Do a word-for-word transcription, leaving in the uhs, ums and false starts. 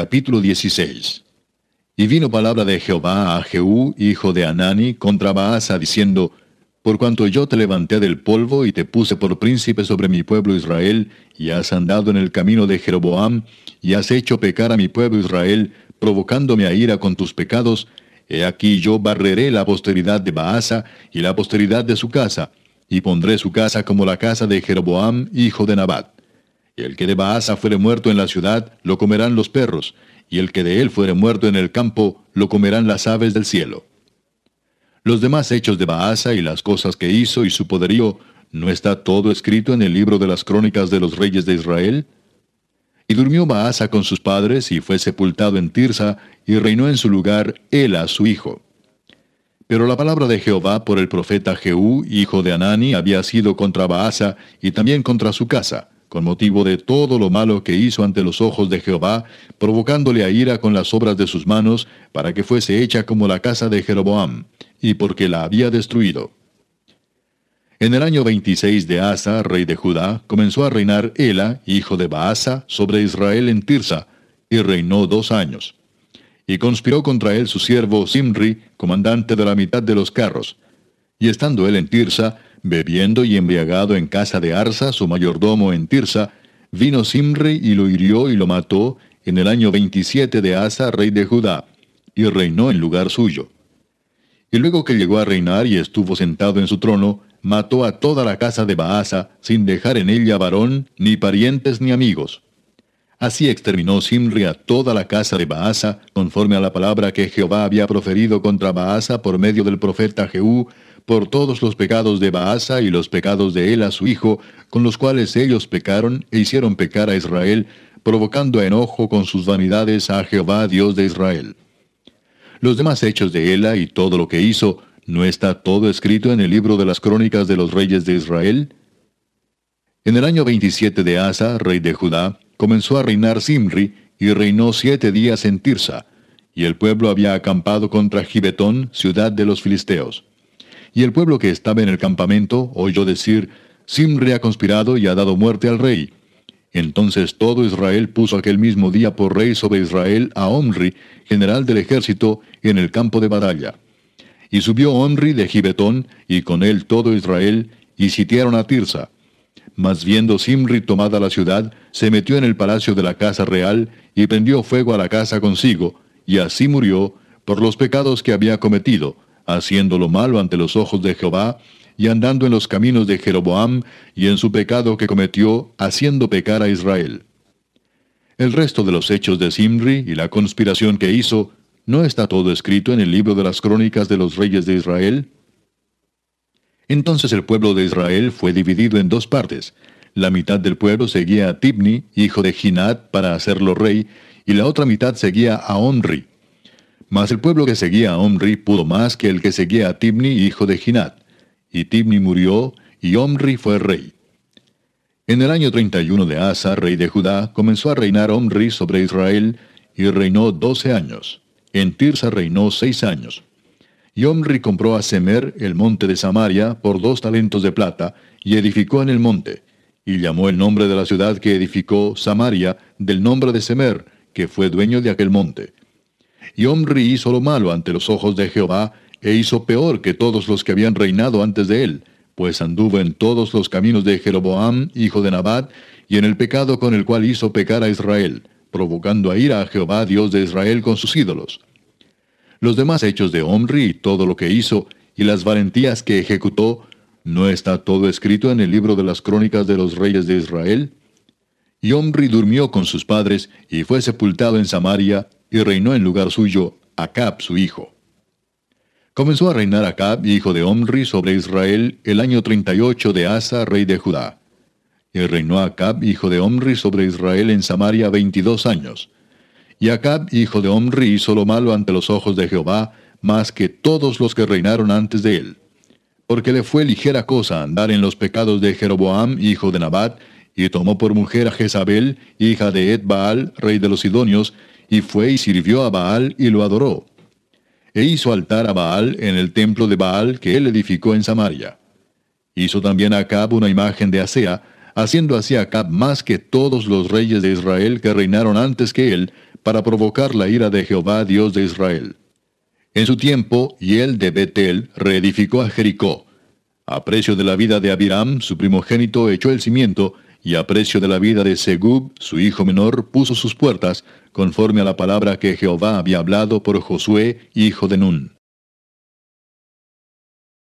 capítulo dieciséis. Y vino palabra de Jehová a Jehú, hijo de Hanani, contra Baasa, diciendo, Por cuanto yo te levanté del polvo y te puse por príncipe sobre mi pueblo Israel, y has andado en el camino de Jeroboam, y has hecho pecar a mi pueblo Israel, provocándome a ira con tus pecados, he aquí yo barreré la posteridad de Baasa y la posteridad de su casa, y pondré su casa como la casa de Jeroboam, hijo de Nabat. Y el que de Baasa fuere muerto en la ciudad, lo comerán los perros, y el que de él fuere muerto en el campo, lo comerán las aves del cielo. Los demás hechos de Baasa y las cosas que hizo y su poderío, ¿no está todo escrito en el libro de las crónicas de los reyes de Israel? Y durmió Baasa con sus padres, y fue sepultado en Tirsa, y reinó en su lugar Ela su hijo. Pero la palabra de Jehová por el profeta Jehú, hijo de Hanani, había sido contra Baasa, y también contra su casa, con motivo de todo lo malo que hizo ante los ojos de Jehová, provocándole a ira con las obras de sus manos, para que fuese hecha como la casa de Jeroboam, y porque la había destruido. En el año veintiséis de Asa, rey de Judá, comenzó a reinar Ela, hijo de Baasa, sobre Israel en Tirsa, y reinó dos años. Y conspiró contra él su siervo Zimri, comandante de la mitad de los carros. Y estando él en Tirsa, bebiendo y embriagado en casa de Arsa, su mayordomo en Tirsa, vino Zimri y lo hirió y lo mató en el año veintisiete de Asa, rey de Judá, y reinó en lugar suyo. Y luego que llegó a reinar y estuvo sentado en su trono, mató a toda la casa de Baasa, sin dejar en ella varón, ni parientes ni amigos. Así exterminó Zimri a toda la casa de Baasa, conforme a la palabra que Jehová había proferido contra Baasa por medio del profeta Jehú, por todos los pecados de Baasa y los pecados de Ela su hijo, con los cuales ellos pecaron e hicieron pecar a Israel, provocando a enojo con sus vanidades a Jehová, Dios de Israel. Los demás hechos de Ela y todo lo que hizo, ¿no está todo escrito en el libro de las crónicas de los reyes de Israel? En el año veintisiete de Asa, rey de Judá, comenzó a reinar Zimri, y reinó siete días en Tirsa, y el pueblo había acampado contra Gibetón, ciudad de los filisteos. Y el pueblo que estaba en el campamento oyó decir, Zimri ha conspirado y ha dado muerte al rey. Entonces todo Israel puso aquel mismo día por rey sobre Israel a Omri, general del ejército, en el campo de batalla. Y subió Omri de Gibetón, y con él todo Israel, y sitiaron a Tirsa. Mas viendo Zimri tomada la ciudad, se metió en el palacio de la casa real, y prendió fuego a la casa consigo, y así murió, por los pecados que había cometido, haciendo lo malo ante los ojos de Jehová, y andando en los caminos de Jeroboam, y en su pecado que cometió, haciendo pecar a Israel. El resto de los hechos de Zimri, y la conspiración que hizo, ¿no está todo escrito en el libro de las crónicas de los reyes de Israel? Entonces el pueblo de Israel fue dividido en dos partes. La mitad del pueblo seguía a Tibni, hijo de Ginat, para hacerlo rey, y la otra mitad seguía a Omri. Mas el pueblo que seguía a Omri pudo más que el que seguía a Tibni, hijo de Ginat. Y Tibni murió, y Omri fue rey. En el año treinta y uno de Asa, rey de Judá, comenzó a reinar Omri sobre Israel, y reinó doce años. En Tirsa reinó seis años. Y Omri compró a Semer, el monte de Samaria, por dos talentos de plata, y edificó en el monte. Y llamó el nombre de la ciudad que edificó, Samaria, del nombre de Semer, que fue dueño de aquel monte. Y Omri hizo lo malo ante los ojos de Jehová, e hizo peor que todos los que habían reinado antes de él, pues anduvo en todos los caminos de Jeroboam, hijo de Nabat, y en el pecado con el cual hizo pecar a Israel, provocando a ira a Jehová, Dios de Israel, con sus ídolos. Los demás hechos de Omri, y todo lo que hizo, y las valentías que ejecutó, ¿no está todo escrito en el libro de las crónicas de los reyes de Israel? Y Omri durmió con sus padres, y fue sepultado en Samaria, y reinó en lugar suyo Acab su hijo. Comenzó a reinar Acab, hijo de Omri, sobre Israel el año treinta y ocho de Asa, rey de Judá. Y reinó Acab, hijo de Omri, sobre Israel en Samaria veintidós años. Y Acab, hijo de Omri, hizo lo malo ante los ojos de Jehová, más que todos los que reinaron antes de él. Porque le fue ligera cosa andar en los pecados de Jeroboam, hijo de Nabat, y tomó por mujer a Jezabel, hija de Etbaal, rey de los Sidonios, y fue y sirvió a Baal y lo adoró. E hizo altar a Baal en el templo de Baal que él edificó en Samaria. Hizo también Acab una imagen de Asera, haciendo así a Acab más que todos los reyes de Israel que reinaron antes que él, para provocar la ira de Jehová, Dios de Israel. En su tiempo, Hiel de Betel reedificó a Jericó. A precio de la vida de Abiram, su primogénito, echó el cimiento, y a precio de la vida de Segub, su hijo menor, puso sus puertas, conforme a la palabra que Jehová había hablado por Josué, hijo de Nun.